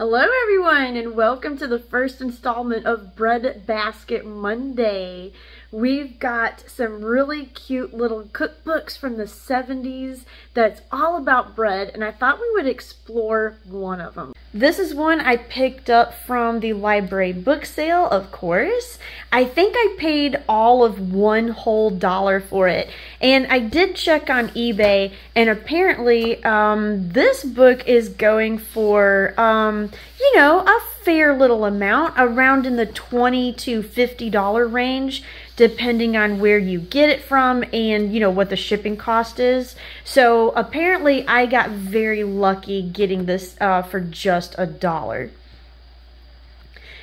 Hello everyone, and welcome to the first installment of Bread Basket Monday. We've got some really cute little cookbooks from the 70s that's all about bread, and I thought we would explore one of them. This is one I picked up from the library book sale, of course. I think I paid all of $1 whole dollar for it, and I did check on eBay, and apparently this book is going for you know, a fair little amount, around in the $20 to $50 range, depending on where you get it from and, you know, what the shipping cost is. So apparently I got very lucky getting this for just $1.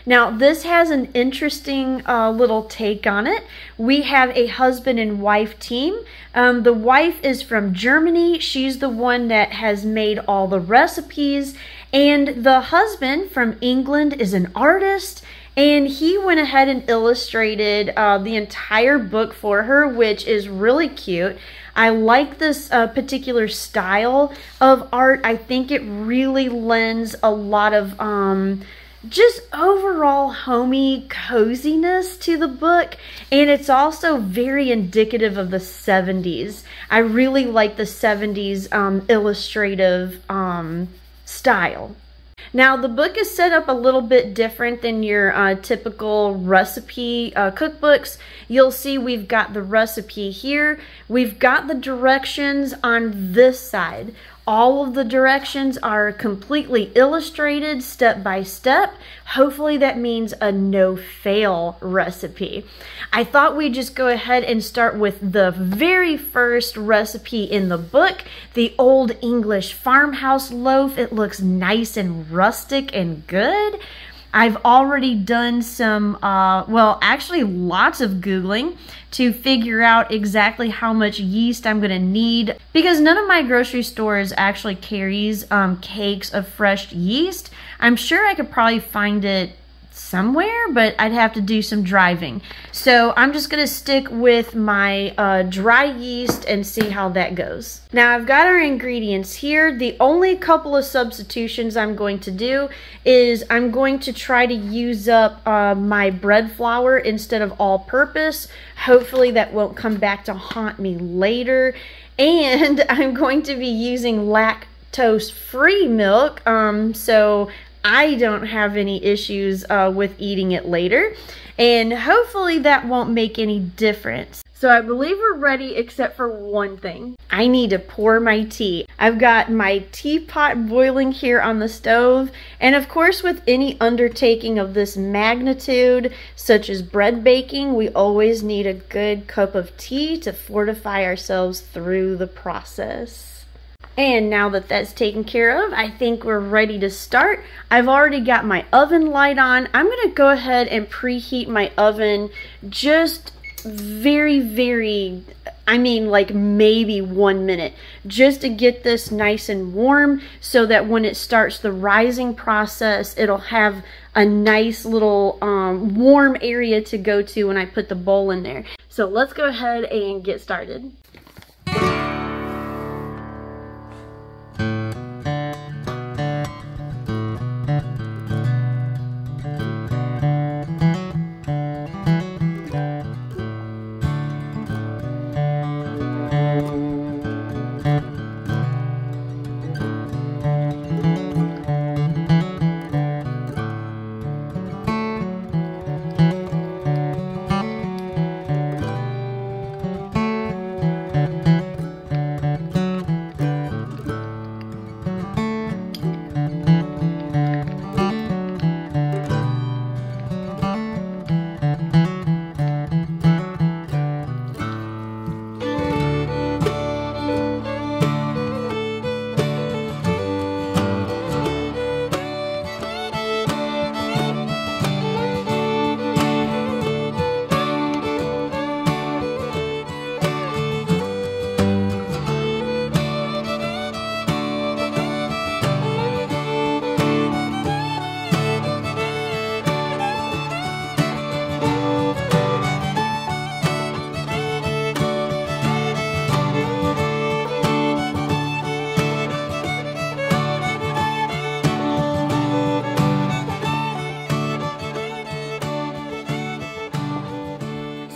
Now, this has an interesting little take on it. We have a husband and wife team. The wife is from Germany. She's the one that has made all the recipes. And the husband from England is an artist, and he went ahead and illustrated the entire book for her, which is really cute. I like this particular style of art. I think it really lends a lot of just overall homey coziness to the book, and it's also very indicative of the 70s. I really like the 70s illustrative style. Now, the book is set up a little bit different than your typical recipe cookbooks. You'll see we've got the recipe here. We've got the directions on this side. All of the directions are completely illustrated step by step. Hopefully that means a no-fail recipe. I thought we'd just go ahead and start with the very first recipe in the book, the Old English Farmhouse Loaf. It looks nice and rustic and good. I've already done some, well, actually lots of Googling to figure out exactly how much yeast I'm going to need, because none of my grocery stores actually carries cakes of fresh yeast. I'm sure I could probably find it somewhere, but I'd have to do some driving. So I'm just going to stick with my dry yeast and see how that goes. Now, I've got our ingredients here. The only couple of substitutions I'm going to do is I'm going to try to use up my bread flour instead of all-purpose. Hopefully that won't come back to haunt me later. And I'm going to be using lactose-free milk, so I don't have any issues with eating it later, and hopefully that won't make any difference. So I believe we're ready except for one thing. I need to pour my tea. I've got my teapot boiling here on the stove, and of course, with any undertaking of this magnitude, such as bread baking, we always need a good cup of tea to fortify ourselves through the process. And now that that's taken care of, I think we're ready to start. I've already got my oven light on. I'm going to go ahead and preheat my oven just very, very, I mean, like maybe 1 minute, just to get this nice and warm so that when it starts the rising process, it'll have a nice little warm area to go to when I put the bowl in there. So let's go ahead and get started.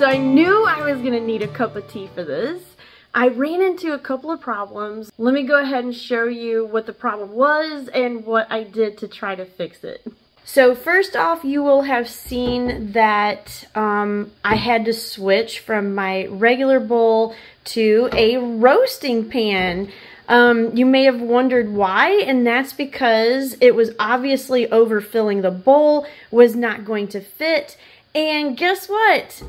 So I knew I was gonna need a cup of tea for this. I ran into a couple of problems. Let me go ahead and show you what the problem was and what I did to try to fix it. So first off, you will have seen that I had to switch from my regular bowl to a roasting pan. You may have wondered why, and that's because it was obviously overfilling. The bowl was not going to fit, and guess what?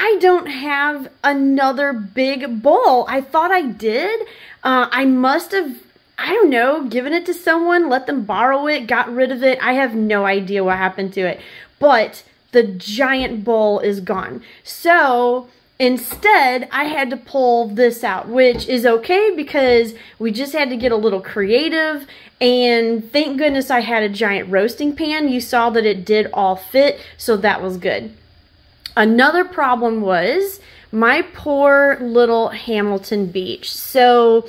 I don't have another big bowl. I thought I did. I must have, I don't know, given it to someone, let them borrow it, got rid of it. I have no idea what happened to it, but the giant bowl is gone. So instead, I had to pull this out, which is okay because we just had to get a little creative, and thank goodness I had a giant roasting pan. You saw that it did all fit, so that was good. Another problem was my poor little Hamilton Beach. So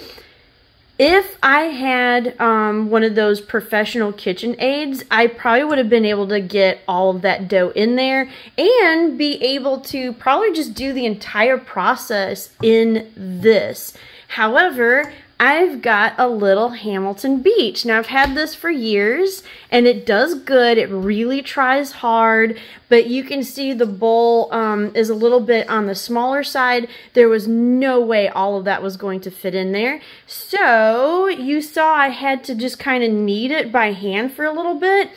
if I had one of those professional KitchenAids, I probably would have been able to get all of that dough in there and be able to probably just do the entire process in this. However, I've got a little Hamilton Beach. Now, I've had this for years, and it does good. It really tries hard, but you can see the bowl is a little bit on the smaller side. There was no way all of that was going to fit in there. So you saw I had to just kind of knead it by hand for a little bit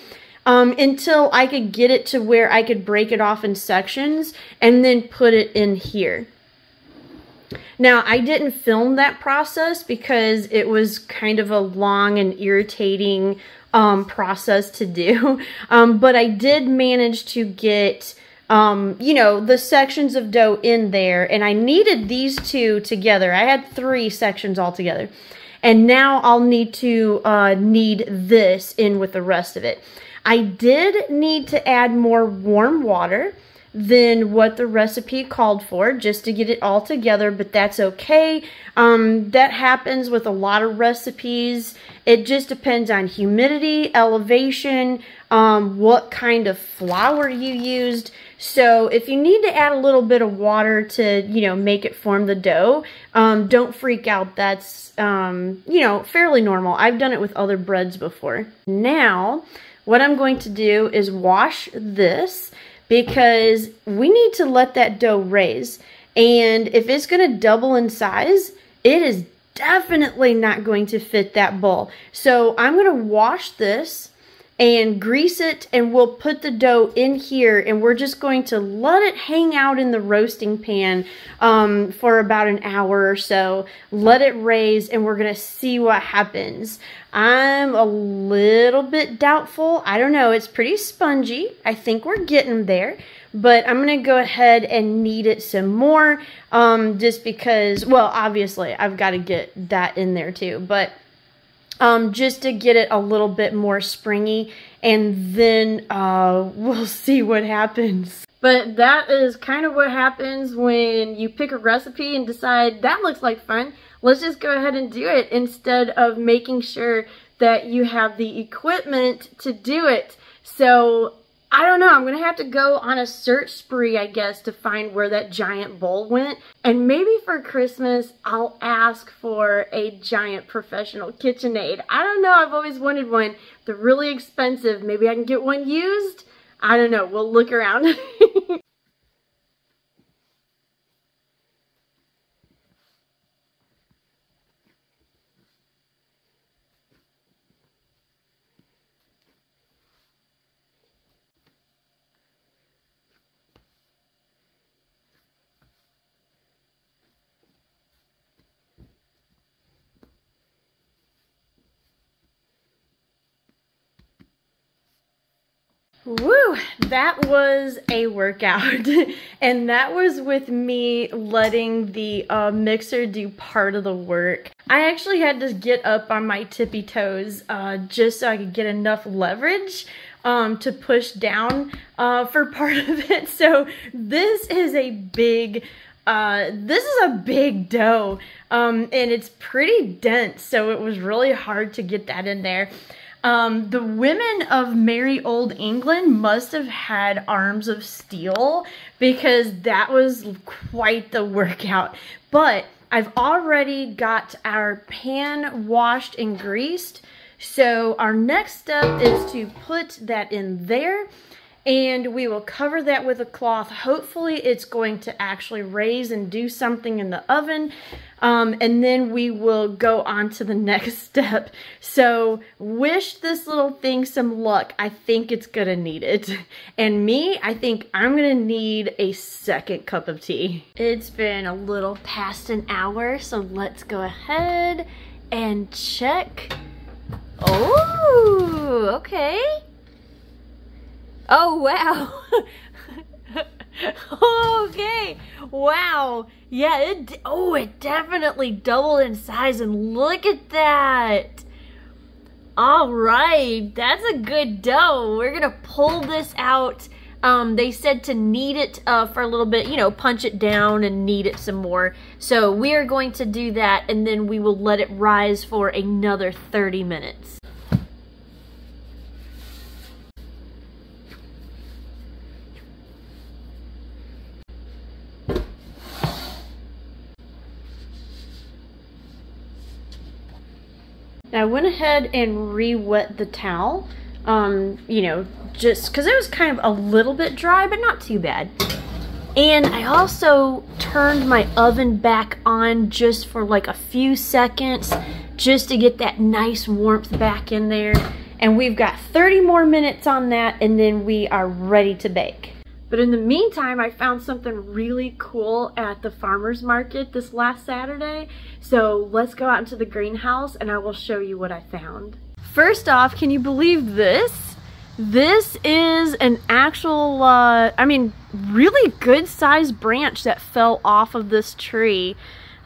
until I could get it to where I could break it off in sections and then put it in here. Now, I didn't film that process because it was kind of a long and irritating process to do, but I did manage to get, you know, the sections of dough in there, and I needed these two together. I had three sections altogether, and now I'll need to knead this in with the rest of it. I did need to add more warm water than what the recipe called for just to get it all together, but that's okay. That happens with a lot of recipes. It just depends on humidity, elevation, what kind of flour you used. So if you need to add a little bit of water to, you know, make it form the dough, don't freak out. That's, you know, fairly normal. I've done it with other breads before. Now, what I'm going to do is wash this, because we need to let that dough raise. And if it's gonna double in size, it is definitely not going to fit that bowl. So I'm gonna wash this and grease it, and we'll put the dough in here, and we're just going to let it hang out in the roasting pan for about an hour or so. Let it raise, and we're gonna see what happens. I'm a little bit doubtful. I don't know, it's pretty spongy. I think we're getting there, but I'm gonna go ahead and knead it some more just because, well, obviously I've got to get that in there too, but just to get it a little bit more springy, and then we'll see what happens. But that is kind of what happens when you pick a recipe and decide that looks like fun. Let's just go ahead and do it instead of making sure that you have the equipment to do it. So I don't know, I'm gonna have to go on a search spree, I guess, to find where that giant bowl went. And maybe for Christmas, I'll ask for a giant professional KitchenAid. I don't know, I've always wanted one. They're really expensive. Maybe I can get one used? I don't know, we'll look around. Woo! That was a workout, and that was with me letting the mixer do part of the work. I actually had to get up on my tippy toes just so I could get enough leverage to push down for part of it. So this is a big dough, and it's pretty dense, so it was really hard to get that in there. The women of merry old England must have had arms of steel, because that was quite the workout. But I've already got our pan washed and greased, so our next step is to put that in there, and we will cover that with a cloth. Hopefully it's going to actually raise and do something in the oven, and then we will go on to the next step. So wish this little thing some luck. I think it's gonna need it. And me, I think I'm gonna need a second cup of tea. It's been a little past an hour, so let's go ahead and check. Oh, okay. Oh, wow. Okay. Wow. Yeah, it definitely doubled in size, and look at that. All right. That's a good dough. We're going to pull this out. They said to knead it for a little bit, you know, punch it down and knead it some more. So we are going to do that, and then we will let it rise for another 30 minutes. I went ahead and re-wet the towel, you know, just because it was kind of a little bit dry, but not too bad. And I also turned my oven back on just for like a few seconds, just to get that nice warmth back in there. And we've got 30 more minutes on that, and then we are ready to bake. But in the meantime, I found something really cool at the farmer's market this last Saturday. So let's go out into the greenhouse and I will show you what I found. First off, can you believe this? This is an actual, I mean, really good sized branch that fell off of this tree.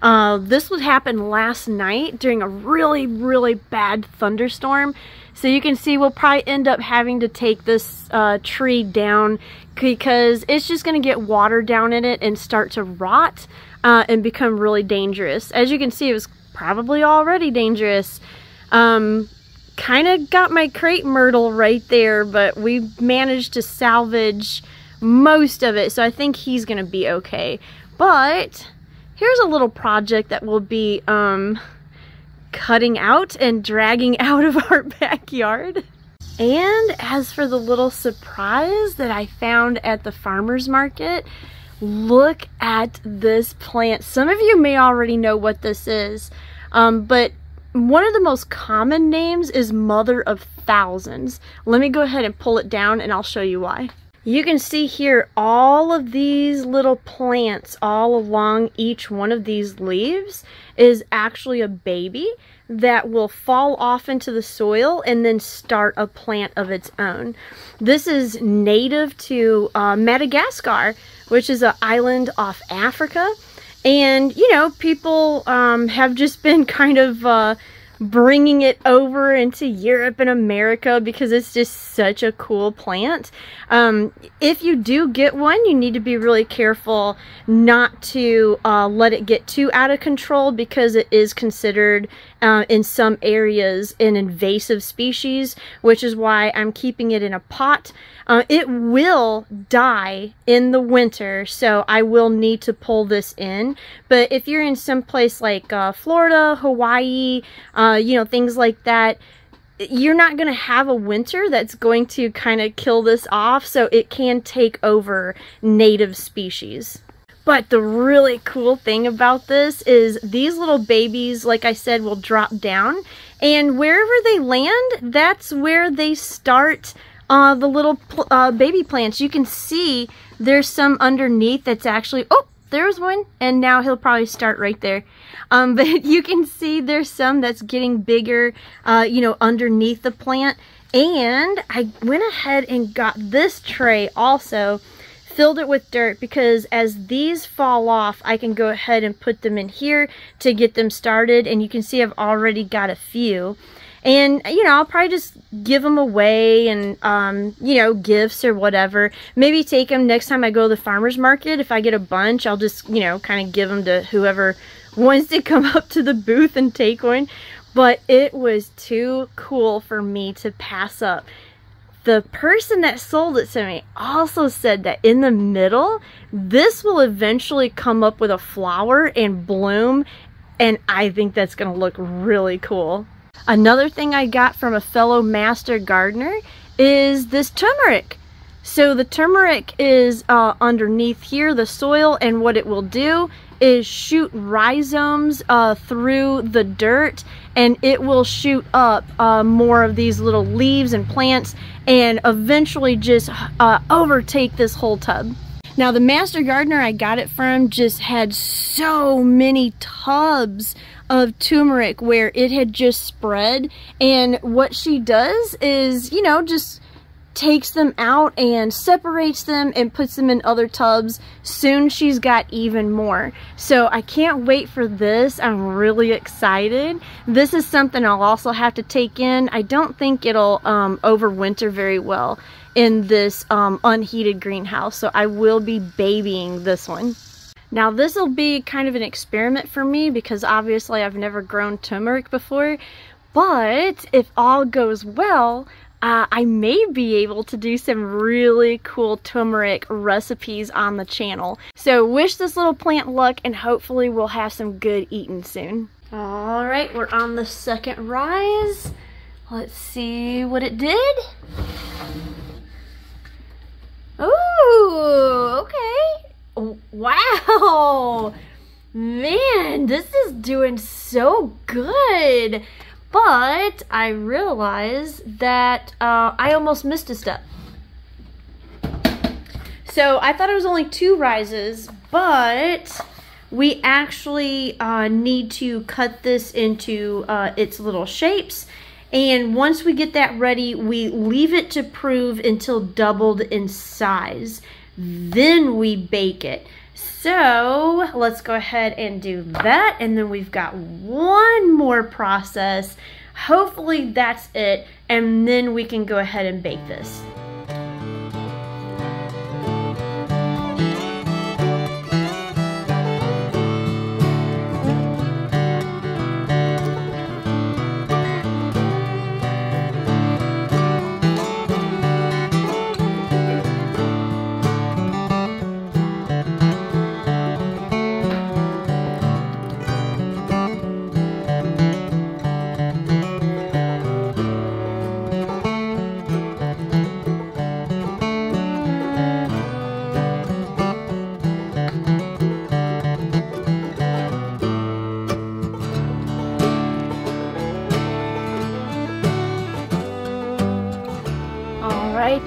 This would happen last night during a really, really bad thunderstorm. So you can see we'll probably end up having to take this tree down, because it's just going to get water down in it and start to rot and become really dangerous. As you can see, it was probably already dangerous. Kind of got my crepe myrtle right there, but we managed to salvage most of it. So I think he's going to be okay. But here's a little project that will be cutting out and dragging out of our backyard. And as for the little surprise that I found at the farmer's market, look at this plant. Some of you may already know what this is, but one of the most common names is Mother of Thousands. Let me go ahead and pull it down and I'll show you why. You can see here all of these little plants all along each one of these leaves is actually a baby that will fall off into the soil and then start a plant of its own. This is native to Madagascar, which is an island off Africa. And, you know, people have just been kind of bringing it over into Europe and America because it's just such a cool plant. If you do get one, you need to be really careful not to let it get too out of control, because it is considered in some areas an invasive species, which is why I'm keeping it in a pot. It will die in the winter, so I will need to pull this in. But if you're in some place like Florida, Hawaii, you know, things like that, you're not going to have a winter that's going to kind of kill this off, so it can take over native species. But the really cool thing about this is these little babies, like I said, will drop down, and wherever they land, that's where they start the little baby plants. You can see there's some underneath that's actually, oh, there's one, and now he'll probably start right there. But you can see there's some that's getting bigger, you know, underneath the plant. And I went ahead and got this tray also, filled it with dirt, because as these fall off, I can go ahead and put them in here to get them started. And you can see I've already got a few. And, you know, I'll probably just give them away and, you know, gifts or whatever. Maybe take them next time I go to the farmer's market. If I get a bunch, I'll just, you know, kind of give them to whoever wants to come up to the booth and take one. but it was too cool for me to pass up. The person that sold it to me also said that in the middle, this will eventually come up with a flower and bloom, and I think that's gonna look really cool. Another thing I got from a fellow master gardener is this turmeric. So the turmeric is underneath here, the soil, and what it will do is shoot rhizomes through the dirt, and it will shoot up more of these little leaves and plants and eventually just overtake this whole tub. Now the master gardener I got it from just had so many tubs of turmeric where it had just spread, and what she does is, you know, just takes them out and separates them and puts them in other tubs. Soon she's got even more. So I can't wait for this. I'm really excited. This is something I'll also have to take in. I don't think it'll overwinter very well in this unheated greenhouse, so I will be babying this one. Now this will be kind of an experiment for me because obviously I've never grown turmeric before, but if all goes well, I may be able to do some really cool turmeric recipes on the channel. So wish this little plant luck, and hopefully we'll have some good eating soon. All right, we're on the second rise. Let's see what it did. Ooh, okay. Wow. Man, this is doing so good. But I realized that I almost missed a step. So I thought it was only two rises, but we actually need to cut this into its little shapes. And once we get that ready, we leave it to prove until doubled in size. Then we bake it. So let's go ahead and do that, and then we've got one more process. Hopefully that's it, and then we can go ahead and bake this.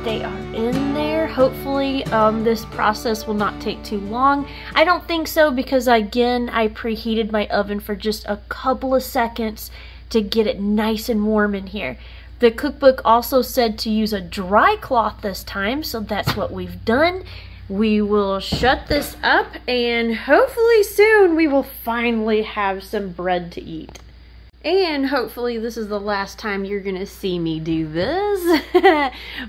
They are in there. Hopefully this process will not take too long. I don't think so because, again, I preheated my oven for just a couple of seconds to get it nice and warm in here. The cookbook also said to use a dry cloth this time, so that's what we've done. We will shut this up, and hopefully soon we will finally have some bread to eat. And hopefully this is the last time you're gonna see me do this.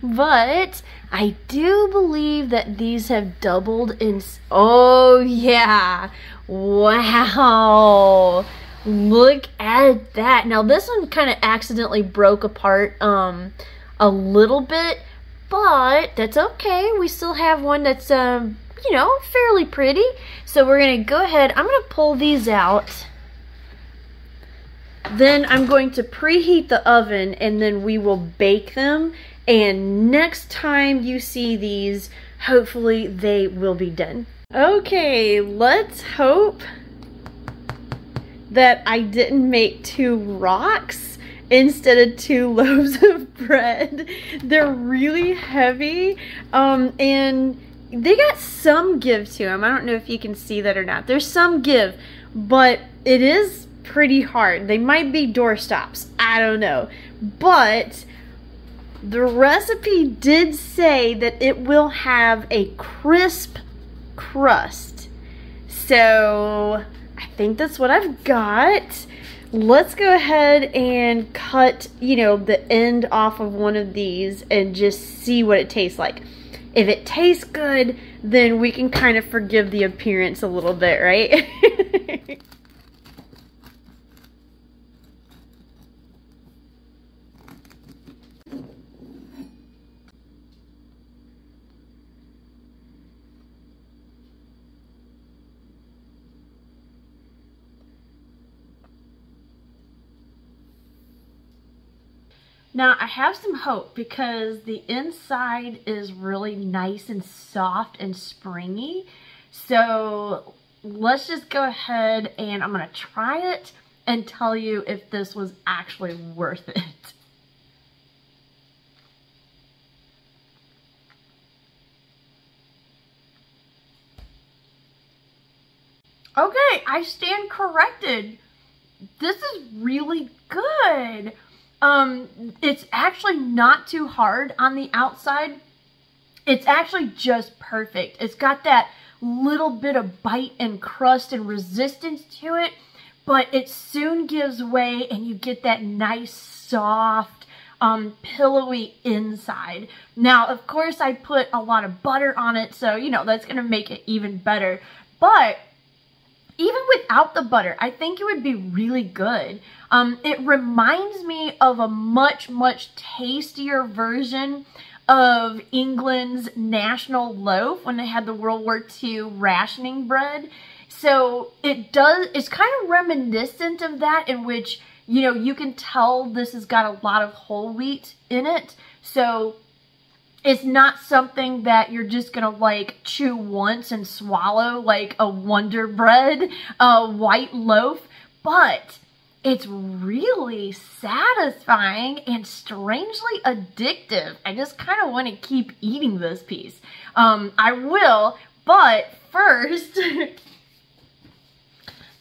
But I do believe that these have doubled in... Oh yeah! Wow! Look at that! Now this one kind of accidentally broke apart a little bit, but that's okay. We still have one that's, you know, fairly pretty. So we're gonna go ahead, I'm gonna pull these out. Then I'm going to preheat the oven, and then we will bake them. And next time you see these, hopefully they will be done. Okay, let's hope that I didn't make two rocks instead of two loaves of bread. They're really heavy, and they got some give to them. I don't know if you can see that or not. There's some give, but it is pretty hard. They might be doorstops, I don't know, but the recipe did say that it will have a crisp crust, so I think that's what I've got. Let's go ahead and cut, you know, the end off of one of these and just see what it tastes like. If it tastes good, then we can kind of forgive the appearance a little bit, right? Now I have some hope because the inside is really nice and soft and springy. So let's just go ahead and I'm going to try it and tell you if this was actually worth it. Okay, I stand corrected. This is really good. It's actually not too hard on the outside. It's actually just perfect. It's got that little bit of bite and crust and resistance to it, but it soon gives way and you get that nice, soft, pillowy inside. Now, of course, I put a lot of butter on it, so, you know, that's going to make it even better. But even without the butter, I think it would be really good. It reminds me of a much, much tastier version of England's national loaf when they had the World War II rationing bread. So it does, it's kind of reminiscent of that, in which, you know, you can tell this has got a lot of whole wheat in it. So it's not something that you're just gonna like chew once and swallow like a Wonder Bread white loaf, but it's really satisfying and strangely addictive. I just kind of want to keep eating this piece. I will, but first,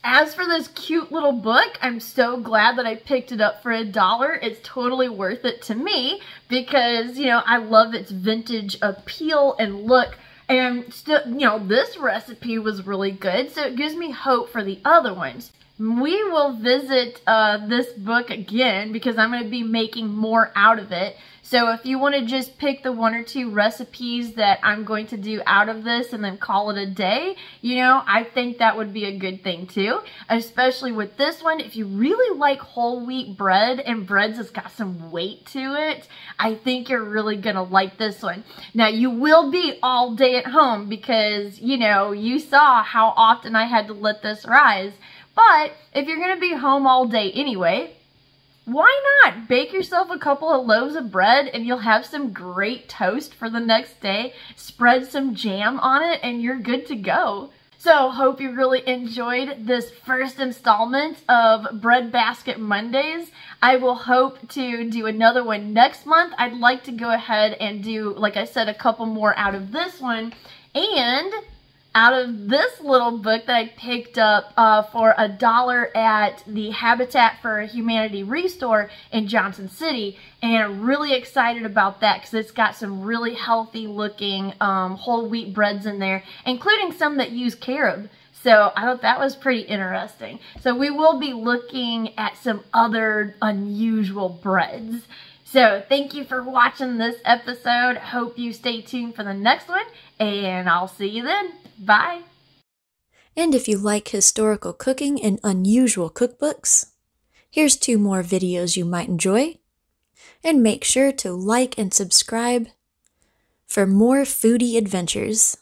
as for this cute little book, I'm so glad that I picked it up for $1. It's totally worth it to me because, you know, I love its vintage appeal and look. And still, you know, this recipe was really good, so it gives me hope for the other ones. We will visit this book again because I'm going to be making more out of it. So if you want to just pick the one or two recipes that I'm going to do out of this and then call it a day, you know, I think that would be a good thing too. Especially with this one, if you really like whole wheat bread and breads that's got some weight to it, I think you're really going to like this one. Now you will be all day at home because, you know, you saw how often I had to let this rise. But if you're going to be home all day anyway, why not bake yourself a couple of loaves of bread and you'll have some great toast for the next day, spread some jam on it, and you're good to go. So hope you really enjoyed this first installment of Bread Basket Mondays. I will hope to do another one next month. I'd like to go ahead and do, like I said, a couple more out of this one and out of this little book that I picked up for $1 at the Habitat for Humanity Restore in Johnson City. And I'm really excited about that because it's got some really healthy looking whole wheat breads in there, including some that use carob. So I thought that was pretty interesting. So we will be looking at some other unusual breads. So thank you for watching this episode. Hope you stay tuned for the next one, and I'll see you then. Bye. And if you like historical cooking and unusual cookbooks, here's 2 more videos you might enjoy. And make sure to like and subscribe for more foodie adventures.